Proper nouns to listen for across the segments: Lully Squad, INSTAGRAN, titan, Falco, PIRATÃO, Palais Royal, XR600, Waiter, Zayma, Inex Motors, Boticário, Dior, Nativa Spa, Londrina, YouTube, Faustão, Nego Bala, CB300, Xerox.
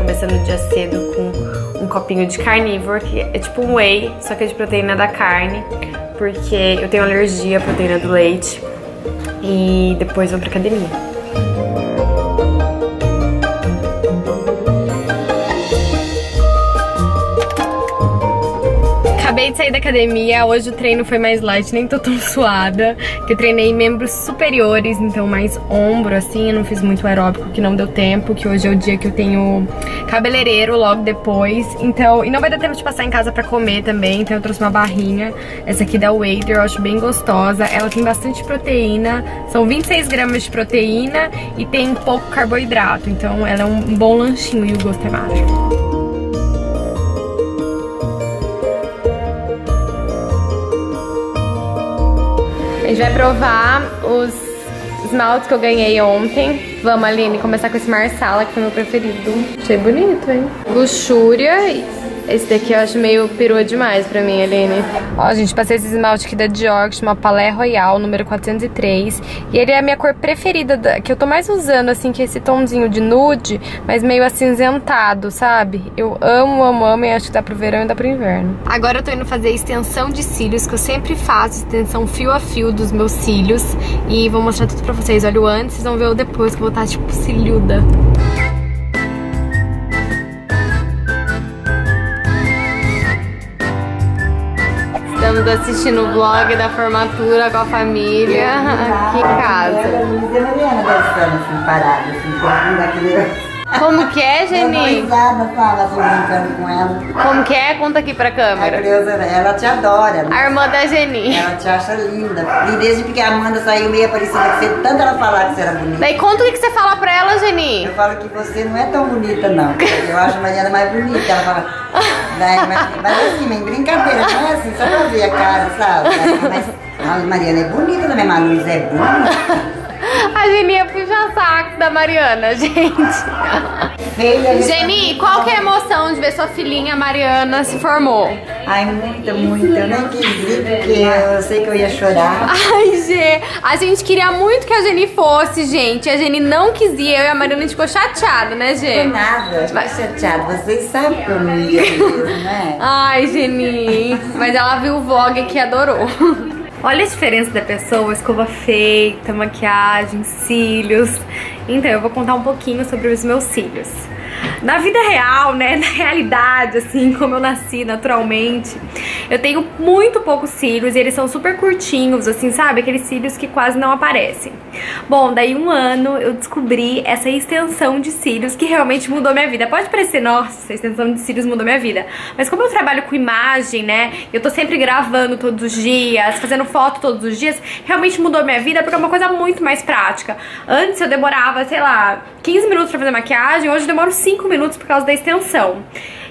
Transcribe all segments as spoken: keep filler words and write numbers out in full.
começando o dia cedo com um copinho de carnívoro, que é tipo um whey, só que é de proteína da carne, porque eu tenho alergia à proteína do leite. E depois vou pra academia. Acabei de sair da academia, hoje o treino foi mais light, nem tô tão suada, que eu treinei membros superiores, então mais ombro, assim, eu não fiz muito aeróbico, que não deu tempo, que hoje é o dia que eu tenho cabeleireiro logo depois, então, e não vai dar tempo de passar em casa pra comer também, então eu trouxe uma barrinha, essa aqui da Waiter, eu acho bem gostosa, ela tem bastante proteína, são vinte e seis gramas de proteína e tem pouco carboidrato, então ela é um bom lanchinho e o gosto é mágico. A gente vai provar os esmaltes que eu ganhei ontem. Vamos, Aline, começar com esse Marsala, que foi meu preferido. Achei bonito, hein? Luxúria. Esse daqui eu acho meio perua demais pra mim, Aline. Ó, gente, passei esse esmalte aqui da Dior, que chama Palais Royal, número quatrocentos e três. E ele é a minha cor preferida, da, que eu tô mais usando, assim, que esse tomzinho de nude, mas meio acinzentado, sabe? Eu amo, amo, amo, e acho que dá pro verão e dá pro inverno. Agora eu tô indo fazer extensão de cílios, que eu sempre faço extensão fio a fio dos meus cílios. E vou mostrar tudo pra vocês. Olha o antes, vocês vão ver o depois, que eu vou estar, tipo, ciliuda. Estamos assistindo o vlog da formatura com a família aqui em casa. Como que é, Geni? Como que é? Conta aqui pra câmera. Ela te adora. A irmã da Geni. Ela te acha linda. E desde que a Amanda saiu meio parecida que você, tanto ela falar que você era bonita. Daí conta o que você fala pra ela, Geni. Eu falo que você não é tão bonita, não. Eu acho a Mariana mais bonita. Ela fala... Mas, mas assim, nem brincadeira, não é assim, só pra ver a cara, sabe? Mas a Mariana é bonita também, mas a Luz é bonita. A Geni é puxa saco da Mariana, gente. Geni, qual que é a emoção de ver sua filhinha Mariana se formou? Ai, muita, muita. Eu nem quis ir porque eu sei que eu ia chorar. Ai, Gê, a gente queria muito que a Geni fosse, gente. A Geni não quis ir, eu e a Mariana ficou chateada, né, Gê? Não nada, ficou chateada. Vocês sabem que eu não ia mesmo, né? Ai, Geni. Mas ela viu o vlog que adorou. Olha a diferença da pessoa, escova feita, maquiagem, cílios. Então eu vou contar um pouquinho sobre os meus cílios. Na vida real, né, na realidade, assim, como eu nasci naturalmente, eu tenho muito poucos cílios e eles são super curtinhos, assim, sabe? Aqueles cílios que quase não aparecem. Bom, daí um ano eu descobri essa extensão de cílios que realmente mudou minha vida. Pode parecer, nossa, a extensão de cílios mudou minha vida, mas como eu trabalho com imagem, né, eu tô sempre gravando todos os dias, fazendo foto todos os dias, realmente mudou minha vida porque é uma coisa muito mais prática. Antes eu demorava, sei lá, quinze minutos pra fazer maquiagem, hoje eu demoro cinco minutos por causa da extensão.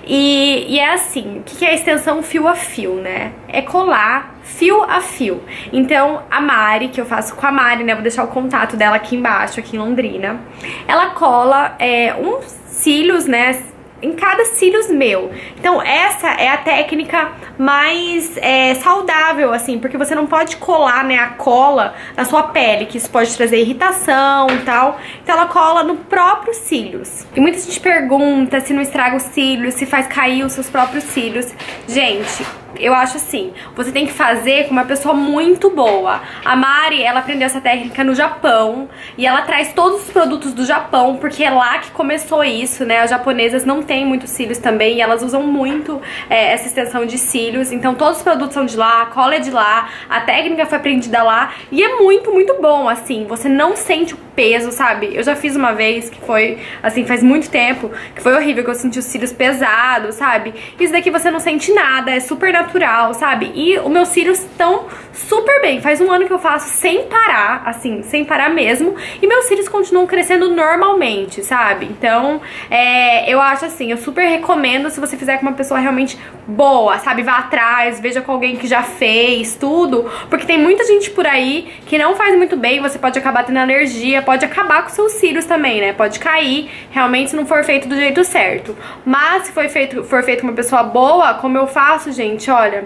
E, e é assim, o que é a extensão fio a fio, né? É colar fio a fio. Então, a Mari, que eu faço com a Mari, né? Vou deixar o contato dela aqui embaixo, aqui em Londrina. Ela cola é, uns cílios, né? Em cada cílios meu. Então essa é a técnica mais é, saudável, assim, porque você não pode colar, né, a cola na sua pele, que isso pode trazer irritação e tal. Então ela cola no próprio cílios. E muita gente pergunta se não estraga os cílios, se faz cair os seus próprios cílios. Gente, eu acho assim, você tem que fazer com uma pessoa muito boa. A Mari, ela aprendeu essa técnica no Japão e ela traz todos os produtos do Japão, porque é lá que começou isso, né? As japonesas não têm muitos cílios também e elas usam muito é, essa extensão de cílios. Então todos os produtos são de lá, a cola é de lá, a técnica foi aprendida lá e é muito, muito bom, assim. Você não sente o peso, sabe? Eu já fiz uma vez que foi, assim, faz muito tempo, que foi horrível, que eu senti os cílios pesados, sabe? Isso daqui você não sente nada, é super natural, sabe? E os meus cílios estão super bem. Faz um ano que eu faço sem parar, assim, sem parar mesmo. E meus cílios continuam crescendo normalmente, sabe? Então, é, eu acho assim, eu super recomendo se você fizer com uma pessoa realmente boa, sabe? Vá atrás, veja com alguém que já fez tudo. Porque tem muita gente por aí que não faz muito bem, você pode acabar tendo alergia, pode acabar com seus cílios também, né? Pode cair, realmente, se não for feito do jeito certo. Mas se for feito, for feito com uma pessoa boa, como eu faço, gente, olha,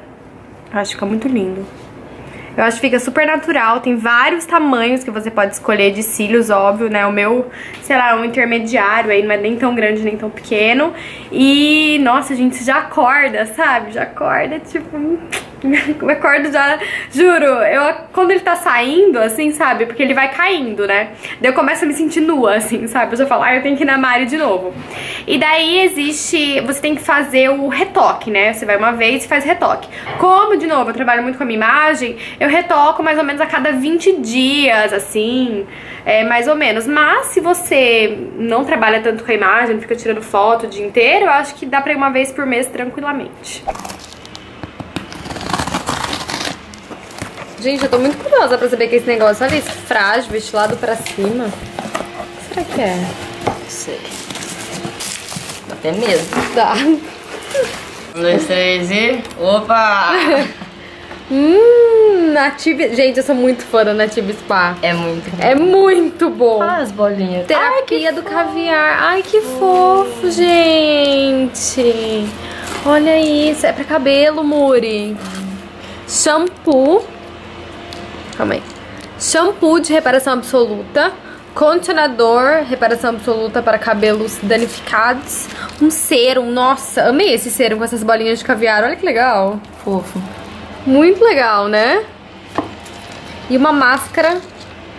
acho que fica muito lindo. Eu acho que fica super natural, tem vários tamanhos que você pode escolher de cílios, óbvio, né? O meu, sei lá, é um intermediário aí, não é nem tão grande, nem tão pequeno. E, nossa, gente, você já acorda, sabe? Já acorda, tipo... Eu acordo já, juro, eu, quando ele tá saindo, assim, sabe, porque ele vai caindo, né, daí eu começo a me sentir nua, assim, sabe, eu já falo, ah, eu tenho que ir na Mari de novo. E daí existe, você tem que fazer o retoque, né, você vai uma vez e faz retoque. Como, de novo, eu trabalho muito com a minha imagem, eu retoco mais ou menos a cada vinte dias, assim, é, mais ou menos. Mas se você não trabalha tanto com a imagem, não fica tirando foto o dia inteiro, eu acho que dá pra ir uma vez por mês tranquilamente. Gente, eu tô muito curiosa pra saber que esse negócio, sabe, esse frágil, ventilado pra cima. O que será que é? Não sei. Dá até medo. Dá. Um, dois, três e... Opa! Hum, Nativa... Gente, eu sou muito fã da Nativa Spa. É muito bom. É muito bom. Ah, as bolinhas. Terapia do caviar. Ai, que fofo, gente. Olha isso. É pra cabelo, Muri. Shampoo. Calma aí. Shampoo de reparação absoluta, condicionador, reparação absoluta para cabelos danificados, um sérum, nossa, amei esse sérum com essas bolinhas de caviar, olha que legal. Fofo. Muito legal, né? E uma máscara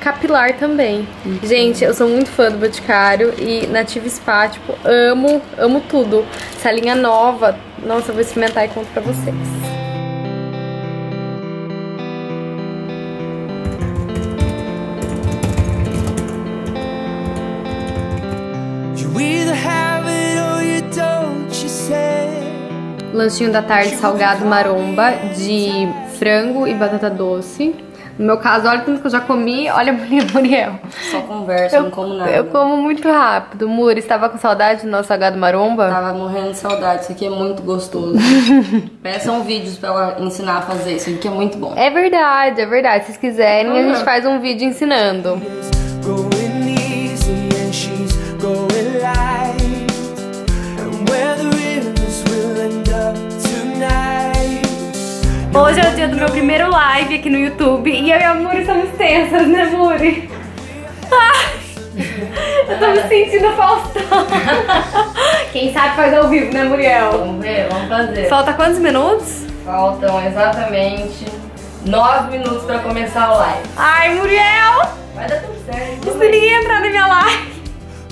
capilar também. Uhum. Gente, eu sou muito fã do Boticário e Nativa Spa, tipo, amo, amo tudo. Essa linha nova, nossa, eu vou experimentar e conto pra vocês. Lanchinho da tarde salgado maromba de frango e batata doce. No meu caso, olha tudo que eu já comi, olha a Muriel. Só conversa, eu não como nada. Eu como muito rápido. Muri, você tava com saudade do nosso salgado maromba? Tava morrendo de saudade, isso aqui é muito gostoso. Peçam vídeos pra ela ensinar a fazer, isso aqui é muito bom. É verdade, é verdade. Se vocês quiserem, uhum, a gente faz um vídeo ensinando. Hoje é o dia do meu primeiro live aqui no YouTube e eu e a Muri somos tensas, né, Muri? Ai, eu tô me sentindo Faustão. Quem sabe faz ao vivo, né, Muriel? Vamos ver, vamos fazer. Falta quantos minutos? Faltam exatamente nove minutos pra começar a live. Ai, Muriel! Vai dar tudo certo. Isso, ninguém entrar na minha live.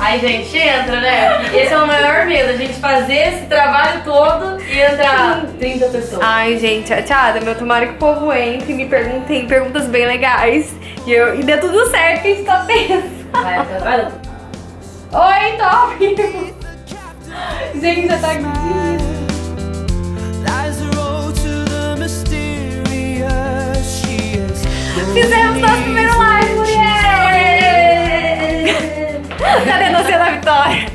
Aí, gente, entra, né? Esse é o maior medo, a gente fazer esse trabalho todo e entrar trinta pessoas. Ai, gente, chateada, meu, tomara que o povo entre e me perguntem perguntas bem legais. E, eu, e dê tudo certo que a gente tá pensando. Vai, vai. Oi, top! Gente, já tá aqui. Fizemos nosso primeiro live, Muriel! Cadê você na vitória?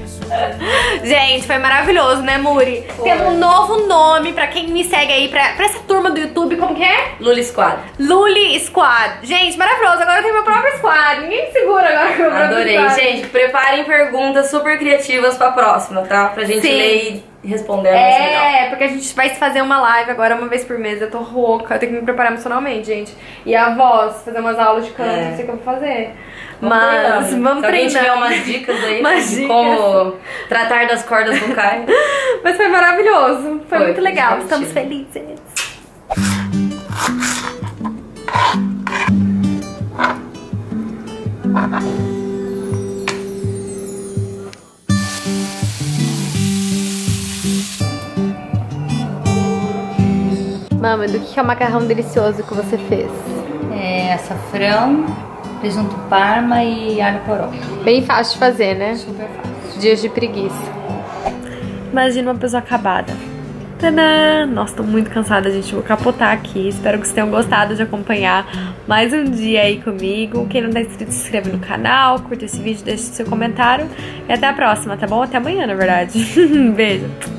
Gente, foi maravilhoso, né, Muri? Temos um novo nome pra quem me segue aí, pra, pra essa turma do YouTube, como que é? Lully Squad. Lully Squad. Gente, maravilhoso, agora eu tenho meu próprio squad, ninguém me segura agora com meu próprio squad. Adorei, gente, preparem perguntas super criativas pra próxima, tá? Pra gente, sim, ler e responder. É, porque a gente vai fazer uma live agora uma vez por mês, eu tô rouca, eu tenho que me preparar emocionalmente, gente. E a voz, fazer umas aulas de canto, é, não sei o que eu vou fazer. Vamos, mas vamos se treinar. Se tiver umas dicas aí umas de dicas. Como tratar das cordas vocais. Mas foi maravilhoso, foi, foi muito legal, divertido. Estamos felizes. Mama, do que é o macarrão delicioso que você fez? É açafrão, presunto parma e alho poró. Bem fácil de fazer, né? Super fácil. Dias de preguiça. Imagina uma pessoa acabada. Tadã! Nossa, tô muito cansada, gente. Vou capotar aqui. Espero que vocês tenham gostado de acompanhar mais um dia aí comigo. Quem não tá inscrito, se inscreve no canal, curta esse vídeo, deixa seu comentário. E até a próxima, tá bom? Até amanhã, na verdade. Beijo!